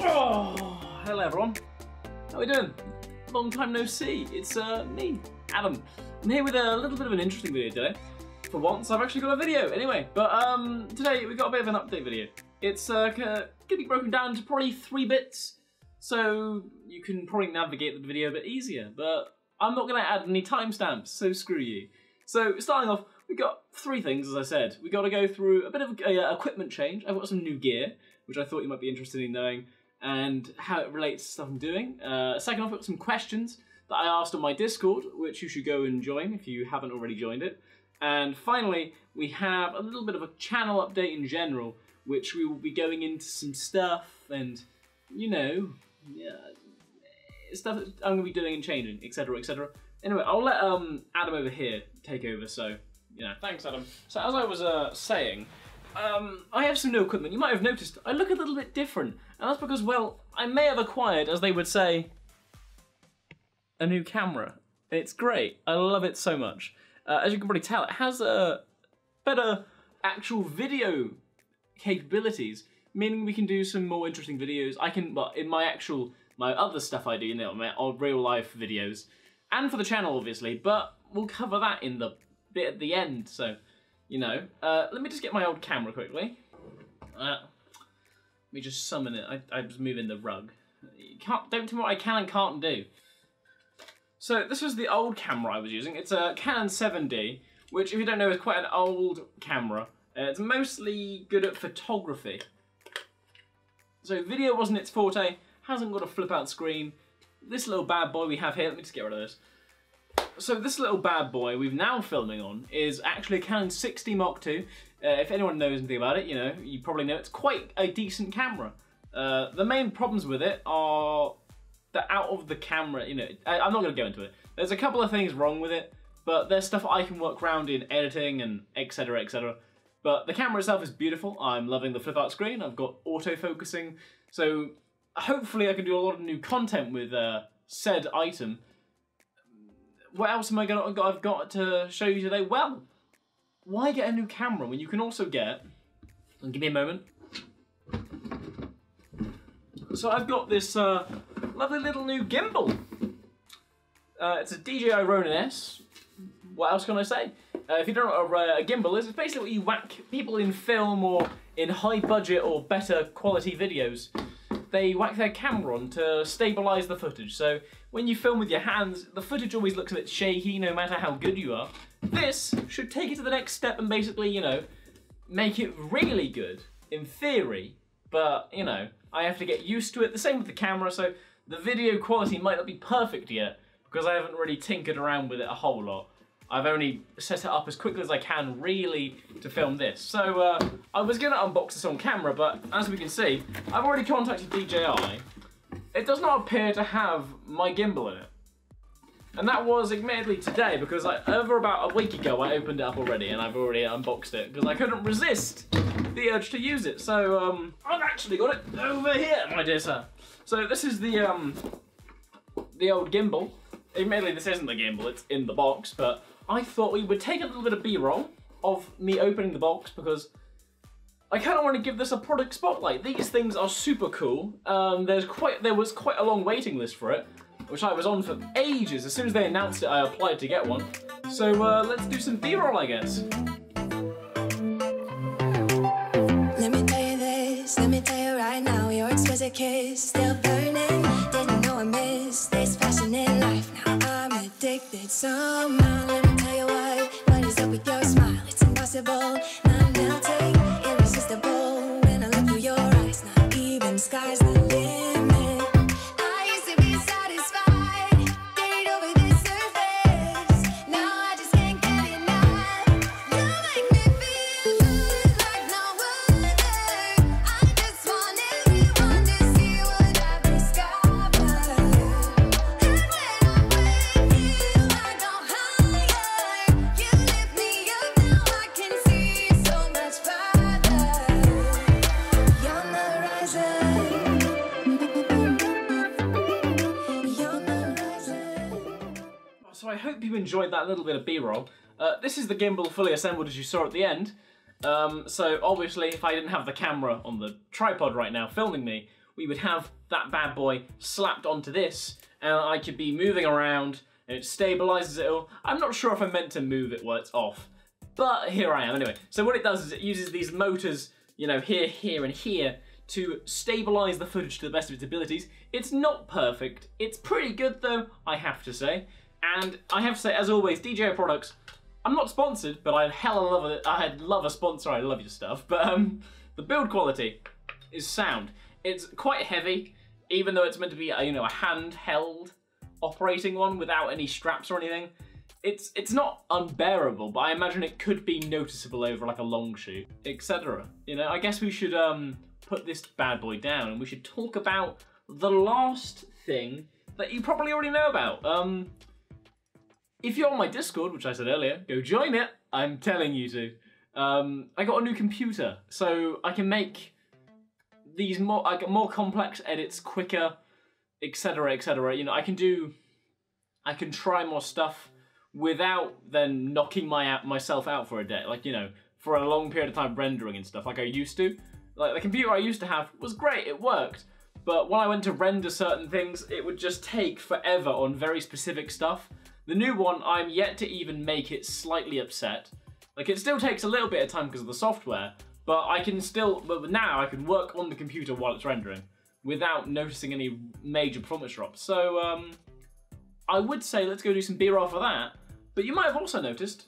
Oh, hello everyone, how are we doing? Long time no see, it's me, Adam. I'm here with a little bit of an interesting video today. For once, I've actually got a video anyway, but today we've got a bit of an update video. It's gonna be broken down into probably 3 bits, so you can probably navigate the video a bit easier, but I'm not gonna add any timestamps, so screw you. So starting off, we got 3 things, as I said. We got to go through a bit of a equipment change. I've got some new gear, which I thought you might be interested in knowing, and how it relates to stuff I'm doing. Second off, I've got some questions that I asked on my Discord, which you should go and join if you haven't already joined it. And finally, we have a little bit of a channel update in general, which we will be going into some stuff and, you know, yeah, stuff that I'm going to be doing and changing, etc, etc. Anyway, I'll let Adam over here take over, so, you know. Thanks, Adam. So as I was saying, I have some new equipment. You might have noticed I look a little bit different, and that's because, well, I may have acquired, as they would say, a new camera. It's great. I love it so much. As you can probably tell, it has a better actual video capabilities, meaning we can do some more interesting videos. I can, well, in my other stuff I do, you know, my real life videos, and for the channel, obviously, but we'll cover that in the bit at the end, so, you know. Let me just get my old camera quickly. Let me just summon it. I was moving the rug. You can't, don't tell me what I can and can't do. So this was the old camera I was using. It's a Canon 7D, which, if you don't know, is quite an old camera. It's mostly good at photography. So video wasn't its forte, hasn't got a flip-out screen. This little bad boy we have here, let me just get rid of this. So this little bad boy we've now filming on is actually a Canon 6D Mark 2. If anyone knows anything about it, you know, you probably know it's quite a decent camera. The main problems with it are that out of the camera, you know, I'm not going to go into it. There's a couple of things wrong with it, but there's stuff I can work around in editing and etc, etc. But the camera itself is beautiful. I'm loving the flip-out screen. I've got auto-focusing. So hopefully I can do a lot of new content with said item. What else am I gonna? I've got to show you today. Well, why get a new camera when you can also get? And give me a moment. So I've got this lovely little new gimbal. It's a DJI Ronin-S. What else can I say? If you don't know what a gimbal is, it's basically what you whack people in film or in high budget or better quality videos. They whack their camera on to stabilise the footage, so when you film with your hands, the footage always looks a bit shaky no matter how good you are. This should take it to the next step and basically, you know, make it really good, in theory, but, you know, I have to get used to it. The same with the camera, so the video quality might not be perfect yet, because I haven't really tinkered around with it a whole lot. I've only set it up as quickly as I can, really, to film this. So, I was going to unbox this on camera, but as we can see, I've already contacted DJI. It does not appear to have my gimbal in it. And that was admittedly today, because over about a week ago, I opened it up already, and I've already unboxed it, because I couldn't resist the urge to use it. So, I've actually got it over here, my dear sir. So, this is the old gimbal. Admittedly, this isn't the gimbal, it's in the box, but I thought we would take a little bit of B-roll of me opening the box because I kind of want to give this a product spotlight. These things are super cool. There was quite a long waiting list for it, which I was on for ages. As soon as they announced it, I applied to get one. So let's do some B-roll, I guess. Let me tell you this, let me tell you right now, your exquisite kiss still burning. Didn't know I missed this passionate life. Now I'm addicted somehow. With your smile, it's impossible, not melting, irresistible. When I look through your eyes, not even sky's the limit. I used to be satisfied, get over the surface. Now I just can't get enough. You make me feel like no other. I just want everyone to see what I've discovered. And when I'm with you, I go higher. You So I hope you enjoyed that little bit of B-roll. This is the gimbal fully assembled as you saw at the end. So obviously if I didn't have the camera on the tripod right now filming me, we would have that bad boy slapped onto this, and I could be moving around, and it stabilizes it all. I'm not sure if I'm meant to move it while it's off, but here I am anyway. So what it does is it uses these motors, you know, here, here, and here, to stabilize the footage to the best of its abilities. It's not perfect. It's pretty good though, I have to say. And I have to say, as always, DJI products, I'm not sponsored, but I'd hella love it. I'd love a sponsor, I love your stuff. But the build quality is sound. It's quite heavy, even though it's meant to be a, you know, a handheld operating one without any straps or anything. It's not unbearable, but I imagine it could be noticeable over like a long shoot, etc. You know, I guess we should put this bad boy down, and we should talk about the last thing that you probably already know about. If you're on my Discord, which I said earlier, go join it, I'm telling you to. I got a new computer, so I can make these more complex edits quicker, etc, etc. You know, I can try more stuff without then knocking myself out for a day, like, you know, for a long period of time rendering and stuff like I used to. Like, the computer I used to have was great, it worked, but when I went to render certain things, it would just take forever on very specific stuff. The new one, I'm yet to even make it slightly upset. Like, it still takes a little bit of time because of the software, but I can still, but now I can work on the computer while it's rendering without noticing any major performance drops. So, I would say let's go do some B-roll for that, but you might have also noticed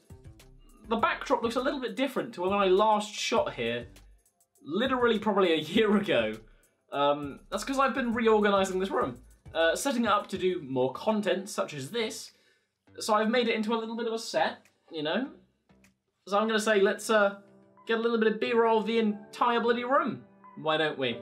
the backdrop looks a little bit different to when I last shot here, literally probably a year ago. That's because I've been reorganizing this room, setting it up to do more content such as this. So I've made it into a little bit of a set, you know? So I'm gonna say let's get a little bit of B-roll of the entire bloody room. Why don't we?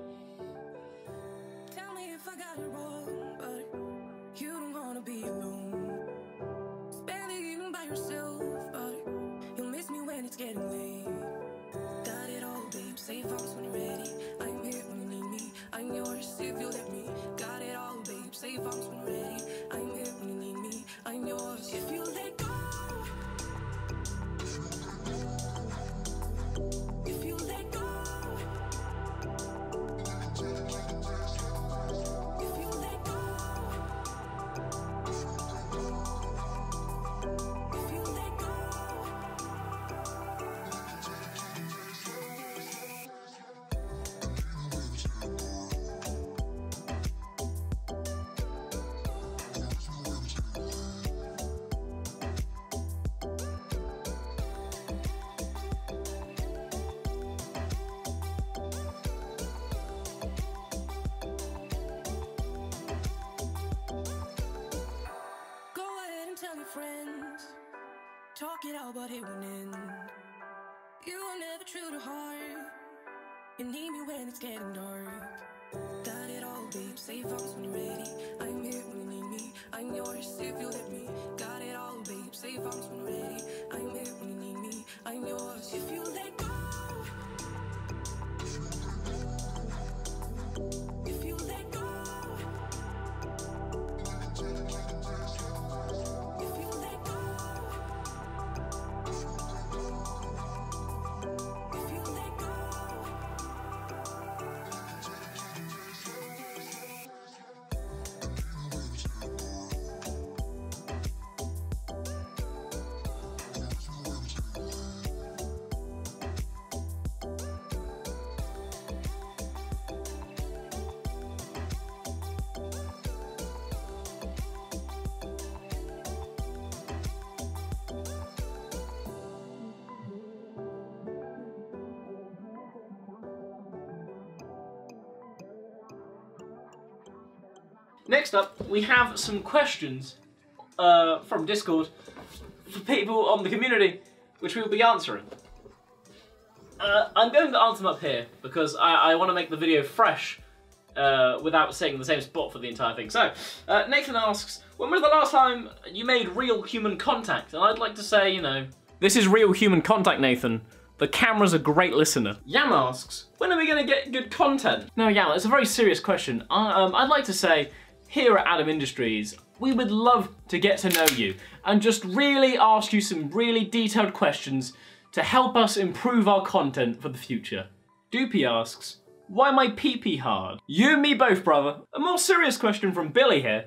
Talk it out, but it won't end. You are never true to heart. You need me when it's getting dark. Got it all, babe. Say vows when you're ready. I'm here when you need me. I'm yours if you let me. Got it all, babe. Say vows when you're ready. I'm here when you need me. I'm yours if you let go. Next up, we have some questions from Discord for people on the community, which we will be answering. I'm going to answer them up here because I want to make the video fresh without staying in the same spot for the entire thing. So, Nathan asks, when was the last time you made real human contact? And I'd like to say, you know, this is real human contact, Nathan. The camera's a great listener. Yam asks, when are we going to get good content? No, Yam, it's a very serious question. I'd like to say, here at Adam Industries, we would love to get to know you and just really ask you some really detailed questions to help us improve our content for the future. Doopy asks, Why my pee-pee hard? You and me both, brother. A more serious question from Billy here.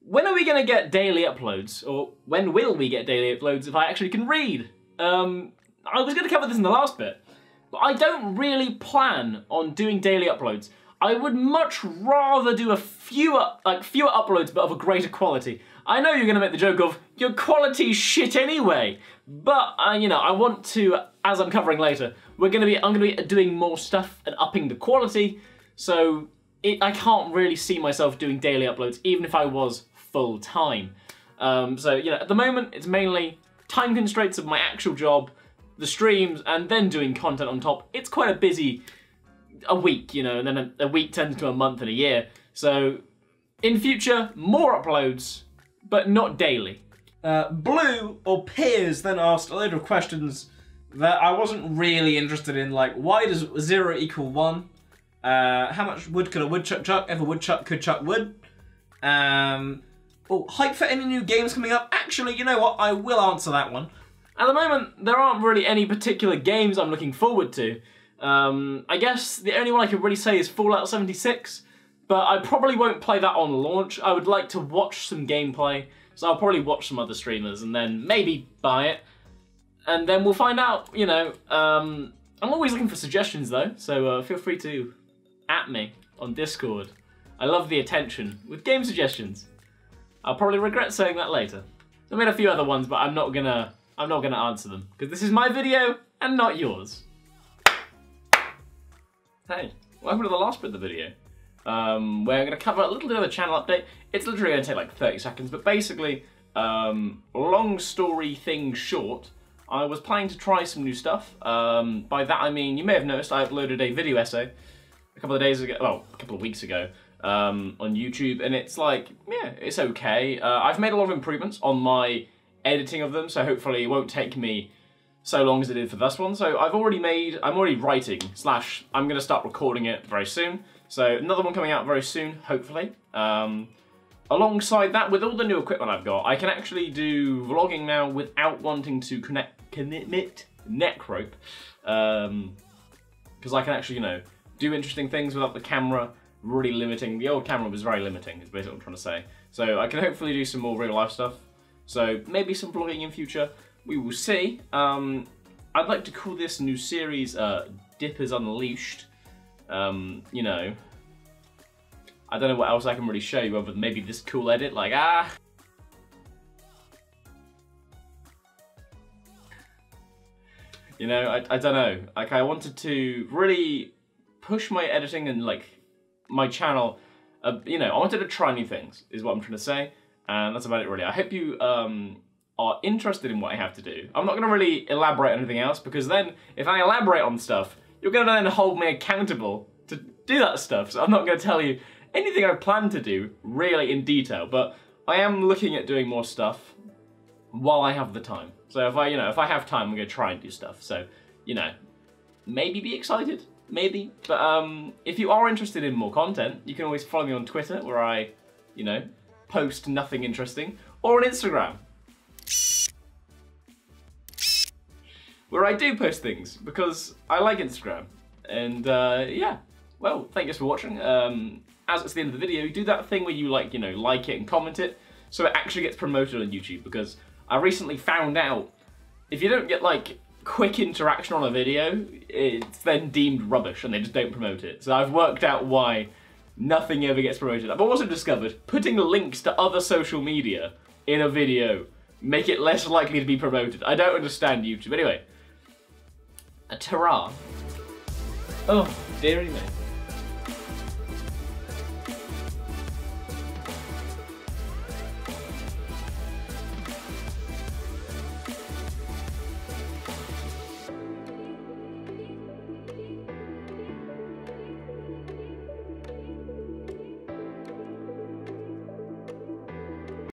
When are we gonna get daily uploads? Or when will we get daily uploads if I actually can read? I was gonna cover this in the last bit, but I don't really plan on doing daily uploads. I would much rather do a fewer uploads, but of a greater quality. I know you're gonna make the joke of, your quality's shit anyway, but you know, I want to, as I'm covering later, I'm gonna be doing more stuff and upping the quality, so I can't really see myself doing daily uploads, even if I was full time. So you know, at the moment, it's mainly time constraints of my actual job, the streams, and then doing content on top. It's quite a busy week, you know, and then a week turns into a month and a year. So in future, more uploads, but not daily. Blue or Piers then asked a load of questions that I wasn't really interested in, like why does 0 equal 1? How much wood could a woodchuck chuck if a woodchuck could chuck wood? Oh, hype for any new games coming up? Actually, you know what? I will answer that one. At the moment, there aren't really any particular games I'm looking forward to. I guess the only one I could really say is Fallout 76, but I probably won't play that on launch. I would like to watch some gameplay, so I'll probably watch some other streamers and then maybe buy it. And then we'll find out, you know. I'm always looking for suggestions though, so feel free to at me on Discord. I love the attention with game suggestions. I'll probably regret saying that later. I made a few other ones, but I'm not gonna answer them, because this is my video and not yours. Hey, welcome to the last bit of the video, where I'm going to cover a little bit of a channel update. It's literally going to take like 30 seconds, but basically, long story thing short, I was planning to try some new stuff. By that I mean, you may have noticed I uploaded a video essay a couple of days ago, well, a couple of weeks ago, on YouTube, and it's like, yeah, it's okay. I've made a lot of improvements on my editing of them, so hopefully it won't take me so long as it did for this one. So I'm already writing, slash, I'm going to start recording it very soon. So another one coming out very soon, hopefully. Alongside that, with all the new equipment I've got, I can actually do vlogging now without wanting to commit neck rope. Because I can actually, you know, do interesting things without the camera really limiting. The old camera was very limiting, is basically what I'm trying to say. So I can hopefully do some more real life stuff. So maybe some vlogging in future. We will see. I'd like to call this new series Dippers Unleashed. You know, I don't know what else I can really show you other than maybe this cool edit, like, ah! You know, I don't know. Like, I wanted to really push my editing and, like, my channel. You know, I wanted to try new things, is what I'm trying to say. And that's about it, really. I hope you are interested in what I have to do. I'm not gonna really elaborate on anything else, because then if I elaborate on stuff, you're gonna then hold me accountable to do that stuff. So I'm not gonna tell you anything I plan to do really in detail, but I am looking at doing more stuff while I have the time. So if I have time, I'm gonna try and do stuff. So, you know, maybe be excited, maybe. But if you are interested in more content, you can always follow me on Twitter, where I, you know, post nothing interesting, or on Instagram, where I do post things, because I like Instagram. And yeah, well, thank you guys for watching. As it's the end of the video, do that thing where you like it and comment it, so it actually gets promoted on YouTube, because I recently found out if you don't get like quick interaction on a video, it's then deemed rubbish and they just don't promote it. So I've worked out why nothing ever gets promoted. I've also discovered putting links to other social media in a video make it less likely to be promoted. I don't understand YouTube. Anyway. A ta-ra. Oh, dearie me.